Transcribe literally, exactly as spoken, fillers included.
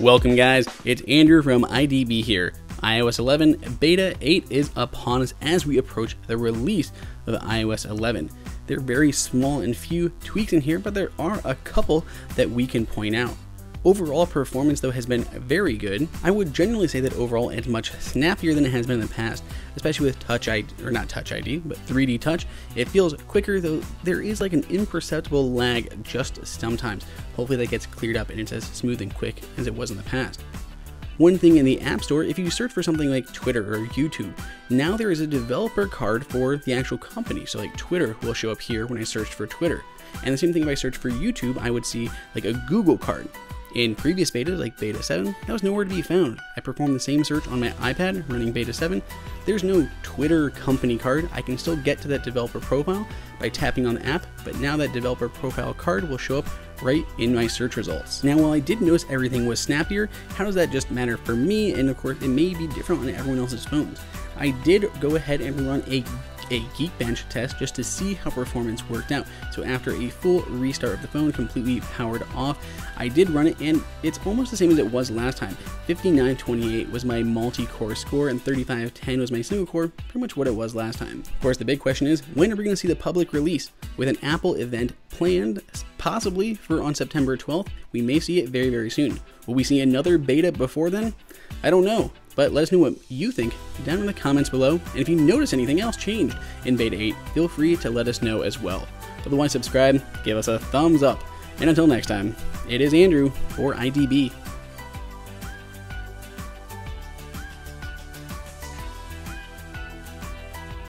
Welcome guys, it's Andrew from I D B here. iOS eleven Beta eight is upon us as we approach the release of iOS eleven. There are very small and few tweaks in here, but there are a couple that we can point out. Overall performance though has been very good. I would generally say that overall it's much snappier than it has been in the past, especially with Touch I D, or not Touch I D, but three D Touch. It feels quicker, though there is like an imperceptible lag just sometimes. Hopefully that gets cleared up and it's as smooth and quick as it was in the past. One thing in the App Store, if you search for something like Twitter or YouTube, now there is a developer card for the actual company. So like Twitter will show up here when I searched for Twitter. And the same thing if I search for YouTube, I would see like a Google card. In previous betas, like beta seven, that was nowhere to be found. I performed the same search on my iPad running beta seven. There's no Twitter company card. I can still get to that developer profile by tapping on the app, but now that developer profile card will show up right in my search results. Now, while I did notice everything was snappier, how does that just matter for me? And of course, it may be different on everyone else's phones. I did go ahead and run a a Geekbench test just to see how performance worked out. So after a full restart of the phone, completely powered off, I did run it, and it's almost the same as it was last time. fifty-nine twenty-eight was my multi-core score and thirty-five ten was my single core, pretty much what it was last time. Of course, the big question is, when are we going to see the public release? With an Apple event planned possibly for on September twelfth, we may see it very, very soon. Will we see another beta before then? I don't know. But let us know what you think down in the comments below, and if you notice anything else changed in beta eight, feel free to let us know as well. Otherwise, subscribe, give us a thumbs up, and until next time, it is Andrew for I D B.